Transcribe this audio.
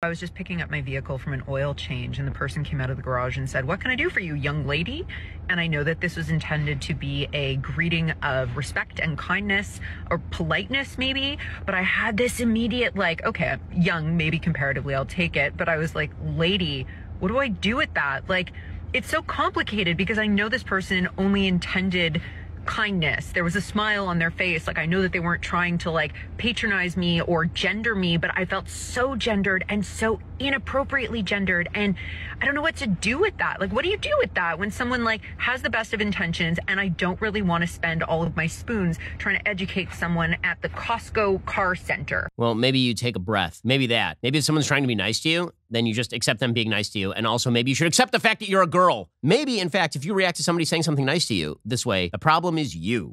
I was just picking up my vehicle from an oil change, and the person came out of the garage and said, "What can I do for you, young lady?" And I know that this was intended to be a greeting of respect and kindness or politeness maybe, but I had this immediate like, okay, young, maybe comparatively I'll take it. But I was like, lady, what do I do with that? Like, it's so complicated because I know this person only intended kindness. There was a smile on their face. Like, I know that they weren't trying to like patronize me or gender me, but I felt so gendered and so inappropriately gendered. And I don't know what to do with that. Like, what do you do with that when someone like has the best of intentions? And I don't really want to spend all of my spoons trying to educate someone at the Costco car center. Well, maybe you take a breath. Maybe that. Maybe if someone's trying to be nice to you, then you just accept them being nice to you. And also maybe you should accept the fact that you're a girl. Maybe, in fact, if you react to somebody saying something nice to you this way, the problem is you.